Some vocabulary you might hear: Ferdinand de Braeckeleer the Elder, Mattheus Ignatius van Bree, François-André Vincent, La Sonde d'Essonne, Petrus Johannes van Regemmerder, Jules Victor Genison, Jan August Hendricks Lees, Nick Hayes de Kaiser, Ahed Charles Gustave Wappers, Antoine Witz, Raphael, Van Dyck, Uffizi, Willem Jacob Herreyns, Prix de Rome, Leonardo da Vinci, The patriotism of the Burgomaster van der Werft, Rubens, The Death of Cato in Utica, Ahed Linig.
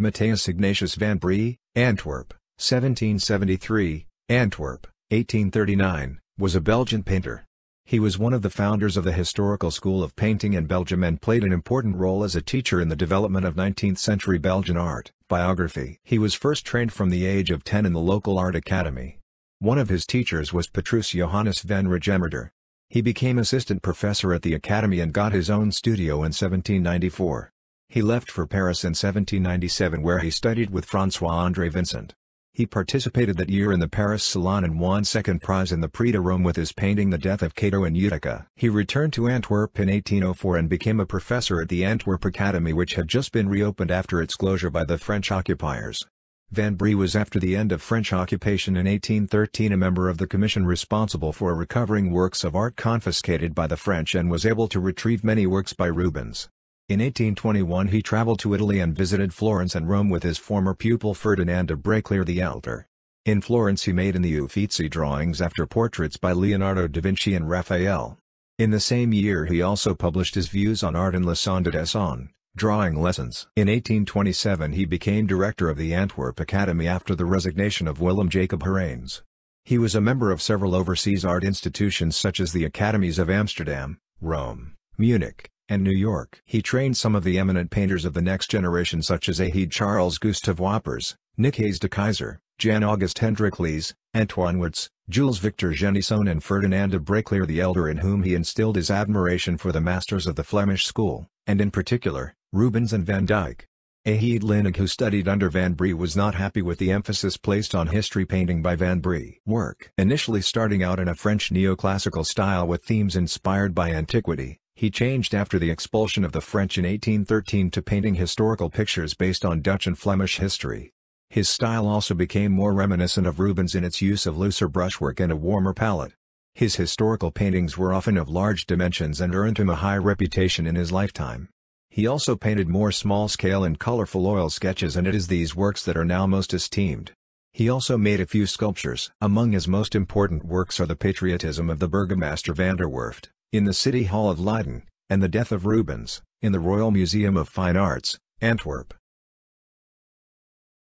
Mattheus Ignatius van Bree, Antwerp, 1773, Antwerp, 1839, was a Belgian painter. He was one of the founders of the historical school of painting in Belgium and played an important role as a teacher in the development of 19th-century Belgian art. Biography. He was first trained from the age of 10 in the local art academy. One of his teachers was Petrus Johannes van Regemmerder. He became assistant professor at the academy and got his own studio in 1794. He left for Paris in 1797, where he studied with François-André Vincent. He participated that year in the Paris Salon and won second prize in the Prix de Rome with his painting The Death of Cato in Utica. He returned to Antwerp in 1804 and became a professor at the Antwerp Academy, which had just been reopened after its closure by the French occupiers. Van Bree was, after the end of French occupation in 1813, a member of the commission responsible for recovering works of art confiscated by the French, and was able to retrieve many works by Rubens. In 1821 he traveled to Italy and visited Florence and Rome with his former pupil Ferdinand de Braeckeleer the Elder. In Florence he made in the Uffizi drawings after portraits by Leonardo da Vinci and Raphael. In the same year he also published his views on art in La Sonde d'Essonne, Drawing Lessons. In 1827 he became director of the Antwerp Academy after the resignation of Willem Jacob Herreyns. He was a member of several overseas art institutions such as the academies of Amsterdam, Rome, Munich, and New York. He trained some of the eminent painters of the next generation such as Ahed Charles Gustave Wappers, Nick Hayes de Kaiser, Jan August Hendricks Lees, Antoine Witz, Jules Victor Genison and Ferdinand de Braeckeleer the Elder, in whom he instilled his admiration for the masters of the Flemish school, and in particular, Rubens and Van Dyck. Ahed Linig, who studied under Van Bree, was not happy with the emphasis placed on history painting by Van Bree. Work. Initially starting out in a French neoclassical style with themes inspired by antiquity, he changed after the expulsion of the French in 1813 to painting historical pictures based on Dutch and Flemish history. His style also became more reminiscent of Rubens in its use of looser brushwork and a warmer palette. His historical paintings were often of large dimensions and earned him a high reputation in his lifetime. He also painted more small-scale and colorful oil sketches, and it is these works that are now most esteemed. He also made a few sculptures. Among his most important works are The Patriotism of the Burgomaster van der Werft, in the City Hall of Leiden, and The Death of Rubens, in the Royal Museum of Fine Arts, Antwerp.